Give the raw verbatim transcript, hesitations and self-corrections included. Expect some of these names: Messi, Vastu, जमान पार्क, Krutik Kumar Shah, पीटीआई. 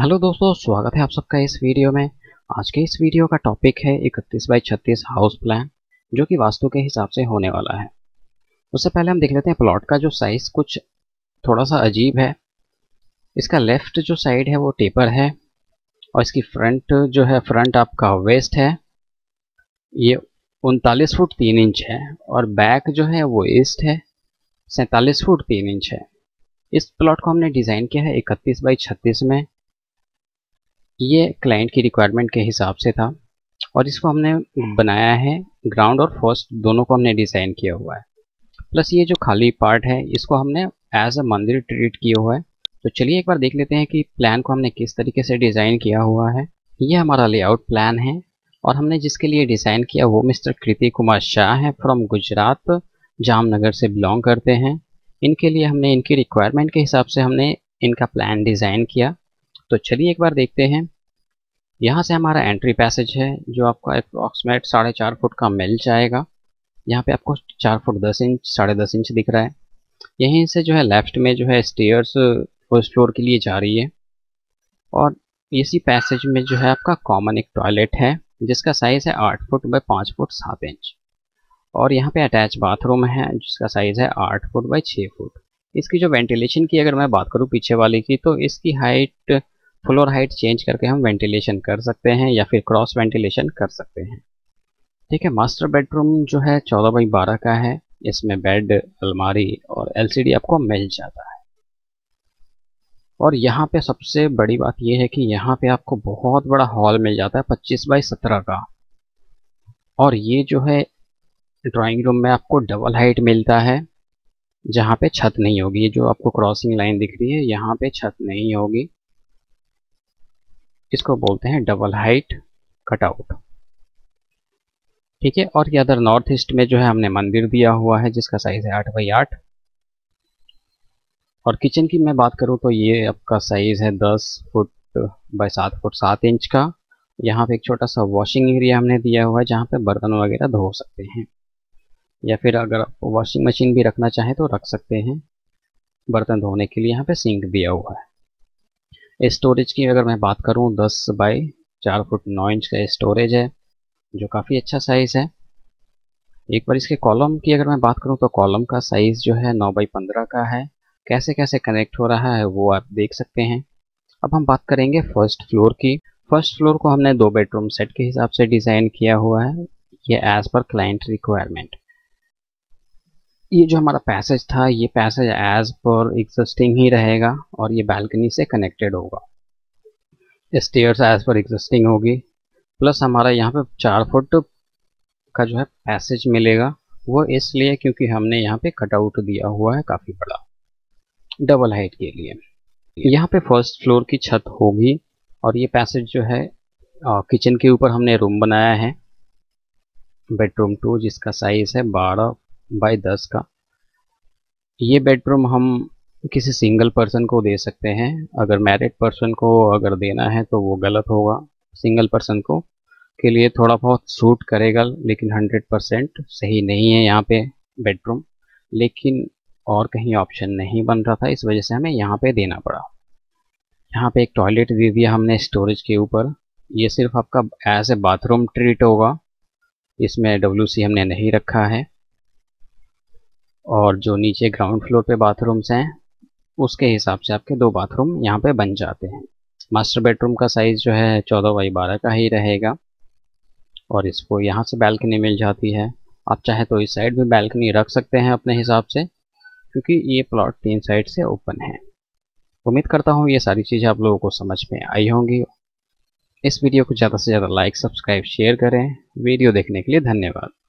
Hello दोस्तों, स्वागत है आप सबका इस वीडियो में। आज के इस वीडियो का टॉपिक है इकतीस बाई छत्तीस हाउस प्लान, जो कि वास्तु के हिसाब से होने वाला है। उससे पहले हम देख लेते हैं प्लॉट का जो साइज कुछ थोड़ा सा अजीब है। इसका लेफ्ट जो साइड है वो टेपर है और इसकी फ्रंट जो है फ्रंट आपका वेस्ट है, ये उनतालीस फुट तीन इंच है और बैक जो है वो ईस्ट है, सैंतालीस फुट तीन इंच है। इस प्लॉट को हमने डिज़ाइन किया है इकतीस बाई छत्तीस में। ये क्लाइंट की रिक्वायरमेंट के हिसाब से था और इसको हमने बनाया है। ग्राउंड और फर्स्ट दोनों को हमने डिज़ाइन किया हुआ है, प्लस ये जो खाली पार्ट है इसको हमने एज अ मंदिर ट्रीट किया हुआ है। तो चलिए एक बार देख लेते हैं कि प्लान को हमने किस तरीके से डिज़ाइन किया हुआ है। ये हमारा लेआउट प्लान है और हमने जिसके लिए डिज़ाइन किया वो मिस्टर कृतिक कुमार शाह हैं, फ्रॉम गुजरात, जामनगर से बिलोंग करते हैं। इनके लिए हमने इनकी रिक्वायरमेंट के हिसाब से हमने इनका प्लान डिज़ाइन किया। तो चलिए एक बार देखते हैं। यहाँ से हमारा एंट्री पैसेज है जो आपको अप्रॉक्सीमेट साढ़े चार फुट का मिल जाएगा। यहाँ पे आपको चार फुट दस इंच साढ़े दस इंच दिख रहा है। यहीं से जो है लेफ्ट में जो है स्टेयर्स फर्स्ट फ्लोर के लिए जा रही है और इसी पैसेज में जो है आपका कॉमन एक टॉयलेट है जिसका साइज़ है आठ फुट बाई पाँच फुट सात इंच और यहाँ पे अटैच बाथरूम है जिसका साइज़ है आठ फुट बाई छः फुट। इसकी जो वेंटिलेशन की अगर मैं बात करूँ पीछे वाले की, तो इसकी हाइट फ्लोर हाइट चेंज करके हम वेंटिलेशन कर सकते हैं या फिर क्रॉस वेंटिलेशन कर सकते हैं। ठीक है, मास्टर बेडरूम जो है चौदह बाई बारह का है। इसमें बेड, अलमारी और एलसीडी आपको मिल जाता है। और यहाँ पे सबसे बड़ी बात यह है कि यहाँ पे आपको बहुत बड़ा हॉल मिल जाता है पच्चीस बाई सत्रह का। और ये जो है ड्राइंग रूम में आपको डबल हाइट मिलता है, जहाँ पे छत नहीं होगी। ये जो आपको क्रॉसिंग लाइन दिख रही है यहाँ पे छत नहीं होगी, इसको बोलते हैं डबल हाइट कटआउट। ठीक है, और ये अदर नॉर्थ ईस्ट में जो है हमने मंदिर दिया हुआ है जिसका साइज है आठ बाई आठ। और किचन की मैं बात करूँ तो ये आपका साइज है दस फुट बाई सात फुट सात इंच का। यहाँ पे एक छोटा सा वॉशिंग एरिया हमने दिया हुआ है जहाँ पे बर्तन वगैरह धो सकते हैं या फिर अगर आप वॉशिंग मशीन भी रखना चाहें तो रख सकते हैं। बर्तन धोने के लिए यहाँ पे सिंक दिया हुआ है। स्टोरेज की अगर मैं बात करूं, दस बाई चार फुट नौ इंच का स्टोरेज है जो काफ़ी अच्छा साइज़ है। एक बार इसके कॉलम की अगर मैं बात करूं तो कॉलम का साइज़ जो है नौ बाई पंद्रह का है। कैसे कैसे कनेक्ट हो रहा है वो आप देख सकते हैं। अब हम बात करेंगे फर्स्ट फ्लोर की। फर्स्ट फ्लोर को हमने दो बेडरूम सेट के हिसाब से डिज़ाइन किया हुआ है, ये एज़ पर क्लाइंट रिक्वायरमेंट। ये जो हमारा पैसेज था ये पैसेज एज पर एग्जिस्टिंग ही रहेगा और ये बालकनी से कनेक्टेड होगा। स्टेयर्स एज पर एग्जिस्टिंग होगी, प्लस हमारा यहाँ पे चार फुट का जो है पैसेज मिलेगा, वो इसलिए क्योंकि हमने यहाँ पे कटआउट दिया हुआ है काफ़ी बड़ा डबल हाइट के लिए। यहाँ पे फर्स्ट फ्लोर की छत होगी और ये पैसेज जो है किचन के ऊपर हमने रूम बनाया है, बेडरूम टू, जिसका साइज है बारह बाई दस का। ये बेडरूम हम किसी सिंगल पर्सन को दे सकते हैं। अगर मैरिड पर्सन को अगर देना है तो वो गलत होगा। सिंगल पर्सन को के लिए थोड़ा बहुत सूट करेगा लेकिन हंड्रेड परसेंट सही नहीं है यहाँ पे बेडरूम, लेकिन और कहीं ऑप्शन नहीं बन रहा था, इस वजह से हमें यहाँ पे देना पड़ा। यहाँ पे एक टॉयलेट दे दिया हमने स्टोरेज के ऊपर। ये सिर्फ आपका एज ए बाथरूम ट्रीट होगा, इसमें डब्ल्यू सी हमने नहीं रखा है। और जो नीचे ग्राउंड फ्लोर पे बाथरूम्स हैं उसके हिसाब से आपके दो बाथरूम यहाँ पे बन जाते हैं। मास्टर बेडरूम का साइज़ जो है चौदह बाई बारह का ही रहेगा और इसको यहाँ से बालकनी मिल जाती है। आप चाहे तो इस साइड भी बालकनी रख सकते हैं अपने हिसाब से, क्योंकि ये प्लॉट तीन साइड से ओपन है। उम्मीद करता हूँ ये सारी चीज़ें आप लोगों को समझ में आई होंगी। इस वीडियो को ज़्यादा से ज़्यादा लाइक, सब्सक्राइब, शेयर करें। वीडियो देखने के लिए धन्यवाद।